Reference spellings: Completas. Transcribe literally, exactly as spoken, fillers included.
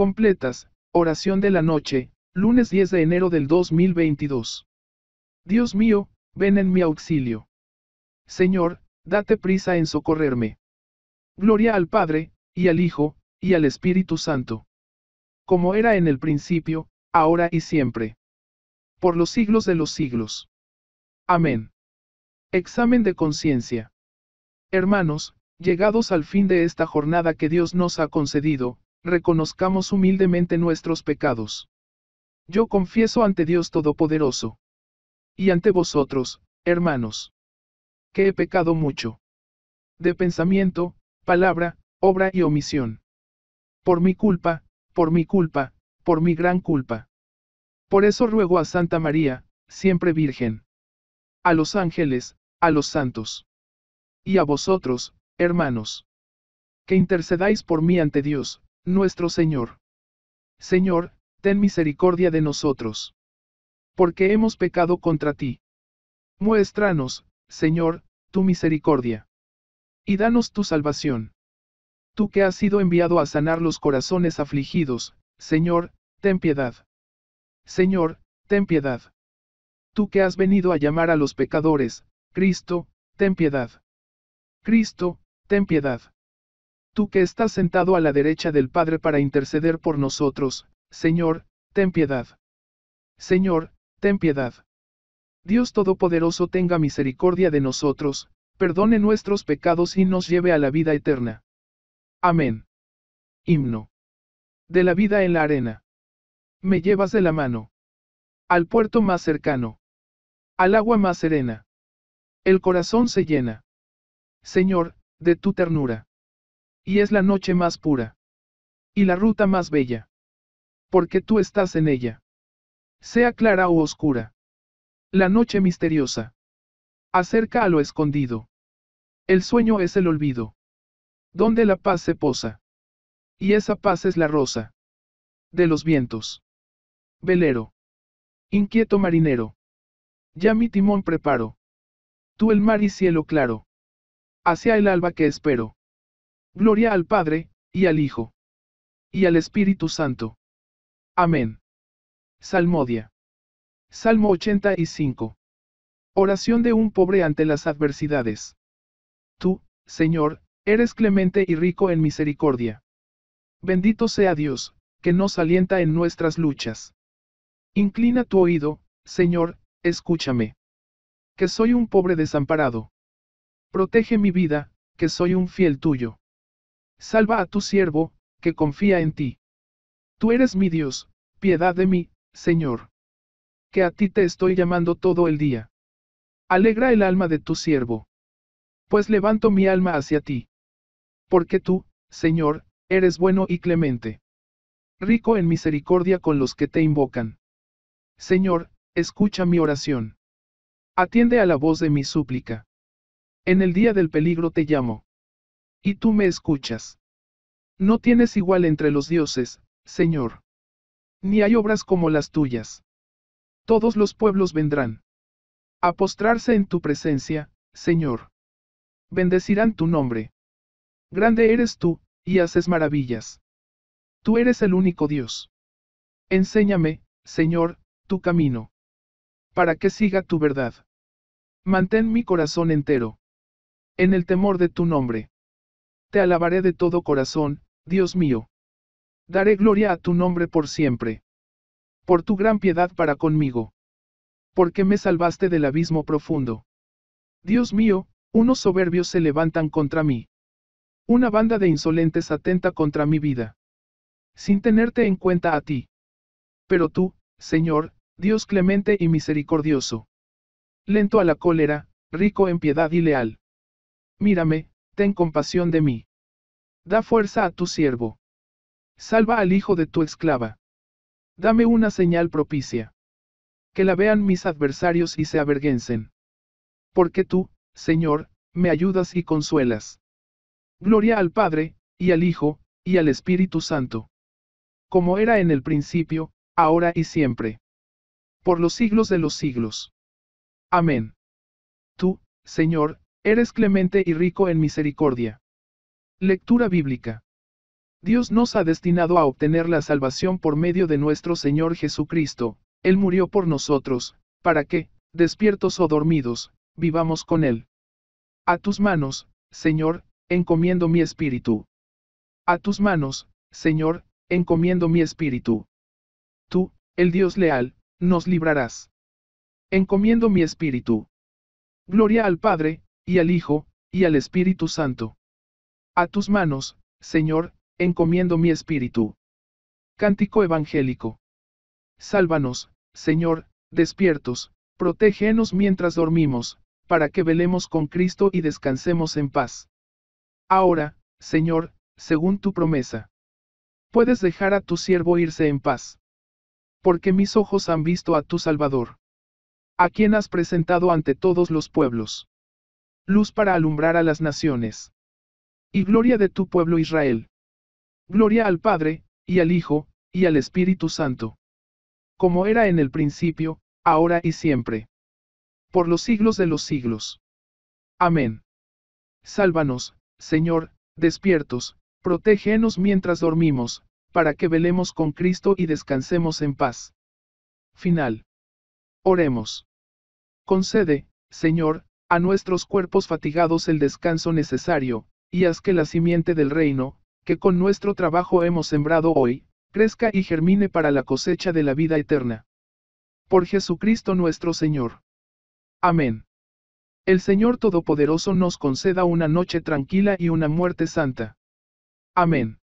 Completas, oración de la noche, lunes diez de enero del dos mil veintidós. Dios mío, ven en mi auxilio. Señor, date prisa en socorrerme. Gloria al Padre, y al Hijo, y al Espíritu Santo. Como era en el principio, ahora y siempre. Por los siglos de los siglos. Amén. Examen de conciencia. Hermanos, llegados al fin de esta jornada que Dios nos ha concedido, reconozcamos humildemente nuestros pecados. Yo confieso ante Dios Todopoderoso. Y ante vosotros, hermanos, que he pecado mucho. De pensamiento, palabra, obra y omisión. Por mi culpa, por mi culpa, por mi gran culpa. Por eso ruego a Santa María, siempre Virgen, a los ángeles, a los santos, y a vosotros, hermanos, que intercedáis por mí ante Dios, nuestro Señor. Señor, ten misericordia de nosotros, porque hemos pecado contra ti. Muéstranos, Señor, tu misericordia, y danos tu salvación. Tú que has sido enviado a sanar los corazones afligidos, Señor, ten piedad. Señor, ten piedad. Tú que has venido a llamar a los pecadores, Cristo, ten piedad. Cristo, ten piedad. Tú que estás sentado a la derecha del Padre para interceder por nosotros, Señor, ten piedad. Señor, ten piedad. Dios Todopoderoso tenga misericordia de nosotros, perdone nuestros pecados y nos lleve a la vida eterna. Amén. Himno. De la vida en la arena. Me llevas de la mano. Al puerto más cercano. Al agua más serena. El corazón se llena, Señor, de tu ternura. Y es la noche más pura. Y la ruta más bella. Porque tú estás en ella. Sea clara o oscura. La noche misteriosa. Acerca a lo escondido. El sueño es el olvido. Donde la paz se posa. Y esa paz es la rosa. De los vientos. Velero. Inquieto marinero. Ya mi timón preparo. Tú el mar y cielo claro. Hacia el alba que espero. Gloria al Padre, y al Hijo. Y al Espíritu Santo. Amén. Salmodia. Salmo ochenta y cinco. Oración de un pobre ante las adversidades. Tú, Señor, eres clemente y rico en misericordia. Bendito sea Dios, que nos alienta en nuestras luchas. Inclina tu oído, Señor, escúchame. Que soy un pobre desamparado. Protege mi vida, que soy un fiel tuyo. Salva a tu siervo, que confía en ti. Tú eres mi Dios, piedad de mí, Señor. Que a ti te estoy llamando todo el día. Alegra el alma de tu siervo. Pues levanto mi alma hacia ti. Porque tú, Señor, eres bueno y clemente. Rico en misericordia con los que te invocan. Señor, escucha mi oración. Atiende a la voz de mi súplica. En el día del peligro te llamo. Y tú me escuchas. No tienes igual entre los dioses, Señor. Ni hay obras como las tuyas. Todos los pueblos vendrán a postrarse en tu presencia, Señor. Bendecirán tu nombre. Grande eres tú, y haces maravillas. Tú eres el único Dios. Enséñame, Señor, tu camino, para que siga tu verdad. Mantén mi corazón entero en el temor de tu nombre. Te alabaré de todo corazón, Dios mío. Daré gloria a tu nombre por siempre. Por tu gran piedad para conmigo. Porque me salvaste del abismo profundo. Dios mío, unos soberbios se levantan contra mí. Una banda de insolentes atenta contra mi vida. Sin tenerte en cuenta a ti. Pero tú, Señor, Dios clemente y misericordioso. Lento a la cólera, rico en piedad y leal. Mírame, ten compasión de mí. Da fuerza a tu siervo. Salva al hijo de tu esclava. Dame una señal propicia. Que la vean mis adversarios y se avergüencen. Porque tú, Señor, me ayudas y consuelas. Gloria al Padre, y al Hijo, y al Espíritu Santo. Como era en el principio, ahora y siempre. Por los siglos de los siglos. Amén. Tú, Señor, eres clemente y rico en misericordia. Lectura bíblica. Dios nos ha destinado a obtener la salvación por medio de nuestro Señor Jesucristo. Él murió por nosotros, para que, despiertos o dormidos, vivamos con Él. A tus manos, Señor, encomiendo mi espíritu. A tus manos, Señor, encomiendo mi espíritu. Tú, el Dios leal, nos librarás. Encomiendo mi espíritu. Gloria al Padre, y al Hijo, y al Espíritu Santo. A tus manos, Señor, encomiendo mi espíritu. Cántico evangélico. Sálvanos, Señor, despiertos, protégenos mientras dormimos, para que velemos con Cristo y descansemos en paz. Ahora, Señor, según tu promesa, puedes dejar a tu siervo irse en paz. Porque mis ojos han visto a tu Salvador, a quien has presentado ante todos los pueblos. Luz para alumbrar a las naciones. Y gloria de tu pueblo Israel. Gloria al Padre, y al Hijo, y al Espíritu Santo. Como era en el principio, ahora y siempre. Por los siglos de los siglos. Amén. Sálvanos, Señor, despiertos, protégenos mientras dormimos, para que velemos con Cristo y descansemos en paz. Final. Oremos. Concede, Señor, a nuestros cuerpos fatigados el descanso necesario, y haz que la simiente del reino, que con nuestro trabajo hemos sembrado hoy, crezca y germine para la cosecha de la vida eterna. Por Jesucristo nuestro Señor. Amén. El Señor Todopoderoso nos conceda una noche tranquila y una muerte santa. Amén.